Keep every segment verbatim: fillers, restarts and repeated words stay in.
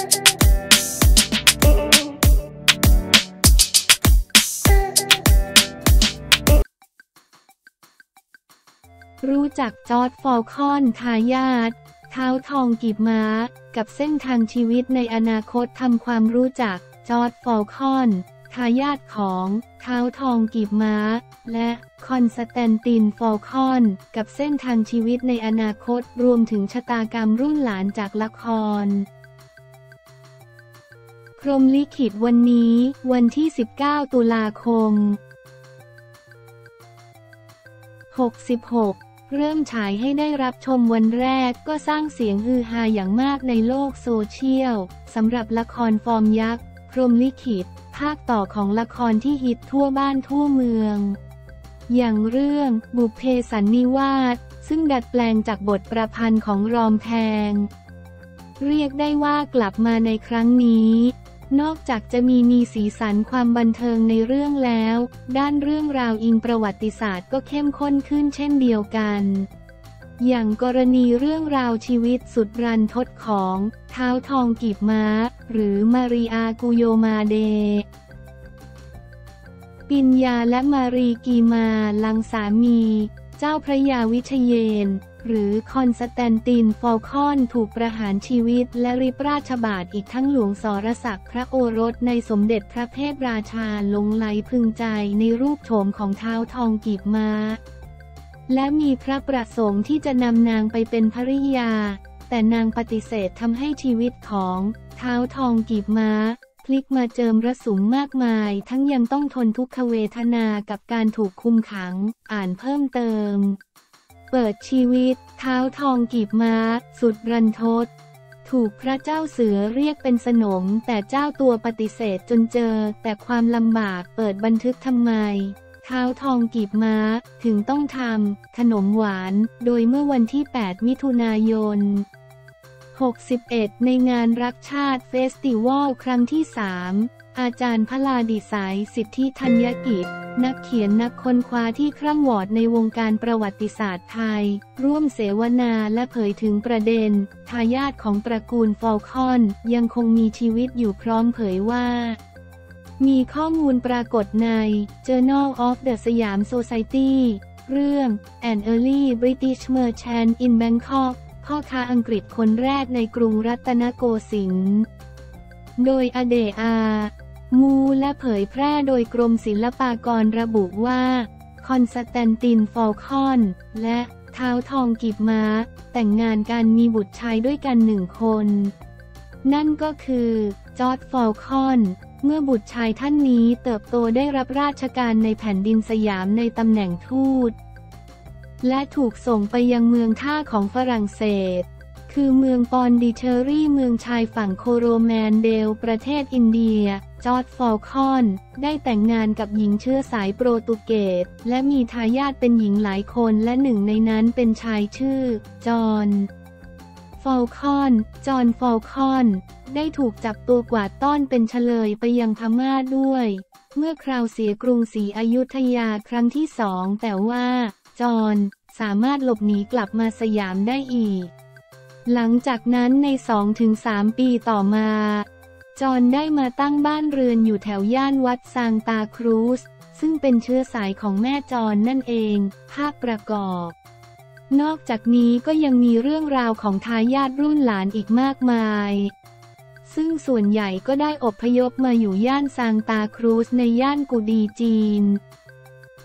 รู้จักจอร์จ ฟอลคอน ทายาทเท้าทองกีบม้ากับเส้นทางชีวิตในอนาคตทำความรู้จักจอร์จ ฟอลคอนทายาทของเท้าทองกีบม้าและคอนสแตนติน ฟอลคอนกับเส้นทางชีวิตในอนาคตรวมถึงชะตากรรมรุ่นหลานจากละครพรหมลิขิตวันนี้วันที่สิบเก้าตุลาคมหกสิบหกเริ่มฉายให้ได้รับชมวันแรกก็สร้างเสียงฮือฮาอย่างมากในโลกโซเชียลสำหรับละครฟอร์มยักษ์พรหมลิขิตภาคต่อของละครที่ฮิตทั่วบ้านทั่วเมืองอย่างเรื่องบุพเพสันนิวาสซึ่งดัดแปลงจากบทประพันธ์ของรอมแพงเรียกได้ว่ากลับมาในครั้งนี้นอกจากจะมีมีสีสันความบันเทิงในเรื่องแล้วด้านเรื่องราวอิงประวัติศาสตร์ก็เข้มข้นขึ้นเช่นเดียวกันอย่างกรณีเรื่องราวชีวิตสุดรันทดของเท้าทองกีบม้าหรือมารีอากุโยมาเดปิญญาและมารีกีมาลังสามีเจ้าพระยาวิเชเยนหรือคอนสแตนติน ฟอลคอนถูกประหารชีวิตและริบราชบาทอีกทั้งหลวงสรศักดิ์พระโอรสในสมเด็จพระเทพราชาหลงไหลพึงใจในรูปโฉมของเท้าทองกีบม้าและมีพระประสงค์ที่จะนำนางไปเป็นภริยาแต่นางปฏิเสธทำให้ชีวิตของเท้าทองกีบม้าพลิกมาเจิมระสุมมากมายทั้งยังต้องทนทุกขเวทนากับการถูกคุมขังอ่านเพิ่มเติมเปิดชีวิตเท้าทองกีบม้าสุดรันทดถูกพระเจ้าเสือเรียกเป็นสนมแต่เจ้าตัวปฏิเสธจนเจอแต่ความลำบากเปิดบันทึกทำไมเท้าทองกีบม้าถึงต้องทำขนมหวานโดยเมื่อวันที่แปดมิถุนายนหกสิบเอ็ดในงานรักชาติเฟสติวัลครั้งที่สามอาจารย์พลาดิสายสิทธิธัญกิจนักเขียนนักค้นคว้าที่คร่ำวอดในวงการประวัติศาสตร์ไทยร่วมเสวนาและเผยถึงประเด็นทายาทของตระกูลฟอลคอนยังคงมีชีวิตอยู่พร้อมเผยว่ามีข้อมูลปรากฏใน Journal of the Siam Society เรื่อง An Early British Merchant in Bangkok พ่อค้าอังกฤษคนแรกในกรุงรัตนโกสินทร์โดยอเดอามูและเผยแพร่โดยกรมศิลปากรระบุว่าคอนสแตนติน ฟอลคอนและเท้าทองกีบม้าแต่งงานกันมีบุตรชายด้วยกันหนึ่งคนนั่นก็คือจอร์จ ฟอลคอนเมื่อบุตรชายท่านนี้เติบโตได้รับราชการในแผ่นดินสยามในตำแหน่งทูตและถูกส่งไปยังเมืองท่าของฝรั่งเศสคือเมืองปอนดิเชอรี่เมืองชายฝั่งโคโรแมนเดลประเทศอินเดียจอร์จ ฟอลคอนได้แต่งงานกับหญิงเชื้อสายโปรตุเกสและมีทายาทเป็นหญิงหลายคนและหนึ่งในนั้นเป็นชายชื่อจอห์นฟอลคอนจอห์น ฟอลคอนได้ถูกจับตัวกวาดต้อนเป็นเฉลยไปยังพม่าด้วยเมื่อคราวเสียกรุงศรีอยุธยาครั้งที่สองแต่ว่าจอห์นสามารถหลบหนีกลับมาสยามได้อีกหลังจากนั้นใน สองถึงสาม ปีต่อมาจอห์นได้มาตั้งบ้านเรือนอยู่แถวย่านวัดซานตาครูซซึ่งเป็นเชื้อสายของแม่จอห์นนั่นเองภาพประกอบนอกจากนี้ก็ยังมีเรื่องราวของทายาทรุ่นหลานอีกมากมายซึ่งส่วนใหญ่ก็ได้อพยพมาอยู่ย่านซานตาครูซในย่านกูดีจีน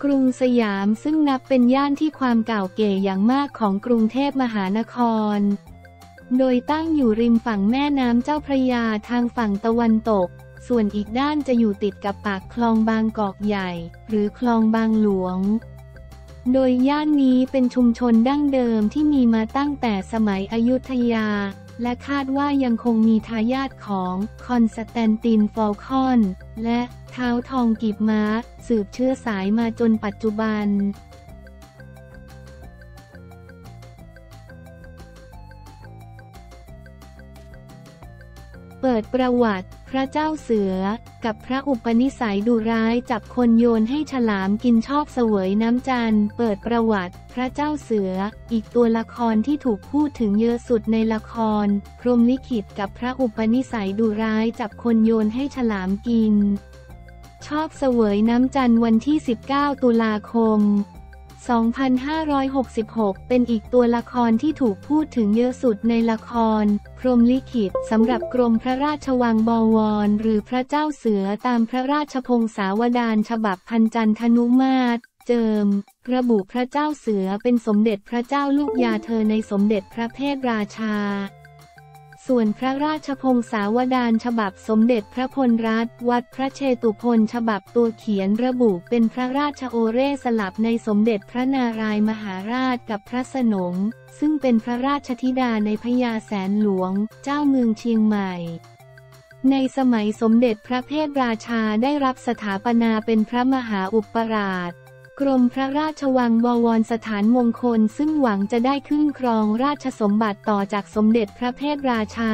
กรุงสยามซึ่งนับเป็นย่านที่ความเก่าเก๋อย่างมากของกรุงเทพมหานครโดยตั้งอยู่ริมฝั่งแม่น้ำเจ้าพระยาทางฝั่งตะวันตกส่วนอีกด้านจะอยู่ติดกับปากคลองบางกอกใหญ่หรือคลองบางหลวงโดยย่านนี้เป็นชุมชนดั้งเดิมที่มีมาตั้งแต่สมัยอยุธยาและคาดว่ายังคงมีทายาทของคอนสแตนติน ฟอลคอนและเท้าทองกีบม้าสืบเชื้อสายมาจนปัจจุบันเปิดประวัติพระเจ้าเสือกับพระอุปนิสัยดุร้ายจับคนโยนให้ฉลามกินชอบเสวยน้ำจันทร์เปิดประวัติ พระเจ้าเสืออีกตัวละครที่ถูกพูดถึงเยอะสุดในละครพรหมลิขิตกับพระอุปนิสัยดุร้ายจับคนโยนให้ฉลามกินชอบเสวยน้ำจันทร์วันที่สิบเก้าตุลาคมสองพันห้าร้อยหกสิบหกเป็นอีกตัวละครที่ถูกพูดถึงเยอะสุดในละครพรหมลิขิตสำหรับกรมพระราชวังบวรหรือพระเจ้าเสือตามพระราชพงศาวดารฉบับพันจันทนุมาตรเจิมระบุพระเจ้าเสือเป็นสมเด็จพระเจ้าลูกยาเธอในสมเด็จพระเพทราชาส่วนพระราชพงศาวดารฉบับสมเด็จพระพลรัตน์วัดพระเชตุพนฉบับตัวเขียนระบุเป็นพระราชโอเร่สลับในสมเด็จพระนารายมหาราชกับพระสนมซึ่งเป็นพระราชธิดาในพญาแสนหลวงเจ้าเมืองเชียงใหม่ในสมัยสมเด็จพระเพทราชาได้รับสถาปนาเป็นพระมหาอุปราชกรมพระราชวังบวรสถานมงคลซึ่งหวังจะได้ขึ้นครองราชสมบัติต่อจากสมเด็จพระเพทราชา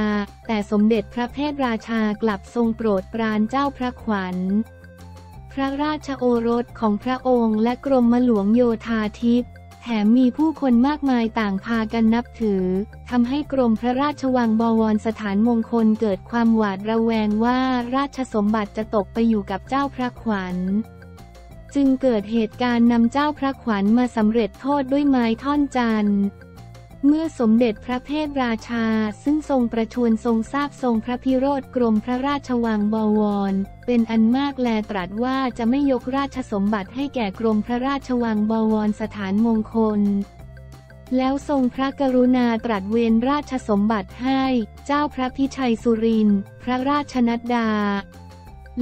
แต่สมเด็จพระเพทราชากลับทรงโปรดปรานเจ้าพระขวัญพระราชโอรสของพระองค์และกรมหลวงโยธาธิปแถมมีผู้คนมากมายต่างพากันนับถือทำให้กรมพระราชวังบวรสถานมงคลเกิดความหวาดระแวงว่าราชสมบัติจะตกไปอยู่กับเจ้าพระขวัญจึงเกิดเหตุการณ์นำเจ้าพระขวัญมาสำเร็จโทษด้วยไม้ท่อนจันทร์เมื่อสมเด็จพระเพทราชาซึ่งทรงประชวรทรงทราบทรงพระพิโรธกรมพระราชวังบวรเป็นอันมากแลตรัสว่าจะไม่ยกราชสมบัติให้แก่กรมพระราชวังบวรสถานมงคลแล้วทรงพระกรุณาตรัสเวนราชสมบัติให้เจ้าพระพิชัยสุรินทร์พระราชนัดดา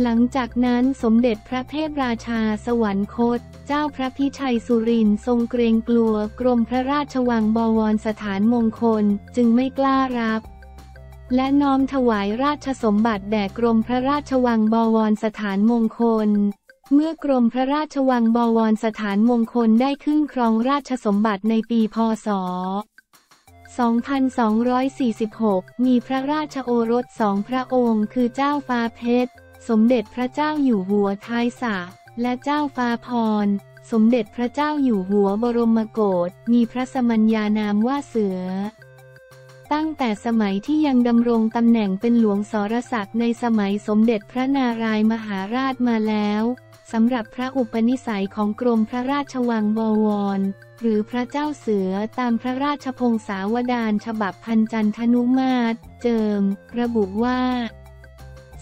หลังจากนั้นสมเด็จพระเพทราชาสวรรคตเจ้าพระพิชัยสุรินทร์ทรงเกรงกลัวกรมพระราชวังบวรสถานมงคลจึงไม่กล้ารับและน้อมถวายราชสมบัติแด่กรมพระราชวังบวรสถานมงคลเมื่อกรมพระราชวังบวรสถานมงคลได้ขึ้นครองราชสมบัติในปีพ.ศ.สองพันสองร้อยสี่สิบหกมีพระราชโอรสสองพระองค์คือเจ้าฟ้าเพชรสมเด็จพระเจ้าอยู่หัวท้ายสระและเจ้าฟ้าพรสมเด็จพระเจ้าอยู่หัวบรมโกศมีพระสมัญญานามว่าเสือตั้งแต่สมัยที่ยังดำรงตำแหน่งเป็นหลวงสรศักดิ์ในสมัยสมเด็จพระนารายมหาราชมาแล้วสำหรับพระอุปนิสัยของกรมพระราชวังบวรหรือพระเจ้าเสือตามพระราชพงศาวดารฉบับพันจันทนุมาตรเจิมระบุว่า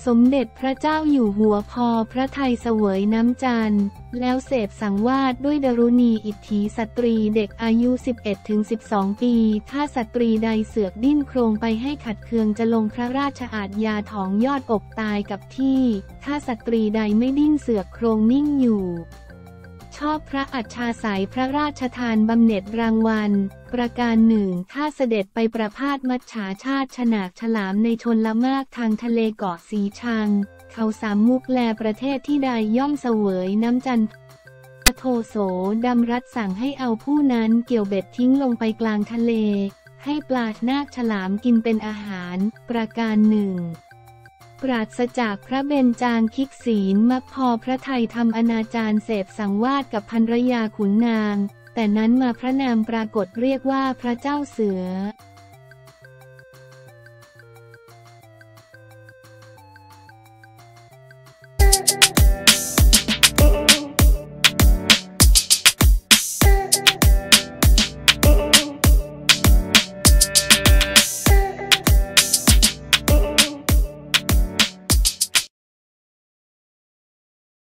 สมเด็จพระเจ้าอยู่หัวพอพระทัยเสวยน้ำจันทร์แล้วเสพสังวาสด้วยดรุณีอิทธิสตรีเด็กอายุ สิบเอ็ดถึงสิบสอง ปีถ้าสตรีใดเสือกดิ้นโครงไปให้ขัดเคืองจะลงพระราชอาทยาถองยอดอกตายกับที่ถ้าสตรีใดไม่ดิ้นเสือกโครงนิ่งอยู่ชอบพระอัจฉาสายพระราชทานบำเหน็จรางวัลประการหนึ่งถ้าเสด็จไปประพาสมัจฉาชาติฉนากฉลามในชนละมากทางทะเลเกาะสีชังเขาสามมุกแลประเทศที่ใดย่อมเสวยน้ำจันทร์โทโสดำรัดสั่งให้เอาผู้นั้นเกี่ยวเบ็ดทิ้งลงไปกลางทะเลให้ปลาหนาคฉลามกินเป็นอาหารประการหนึ่งปราศจากพระเบญจางคิกศีลมักพอพระไทยทำอนาจารเสพสังวาสกับภรรยาขุนนางแต่นั้นมาพระนามปรากฏเรียกว่าพระเจ้าเสือ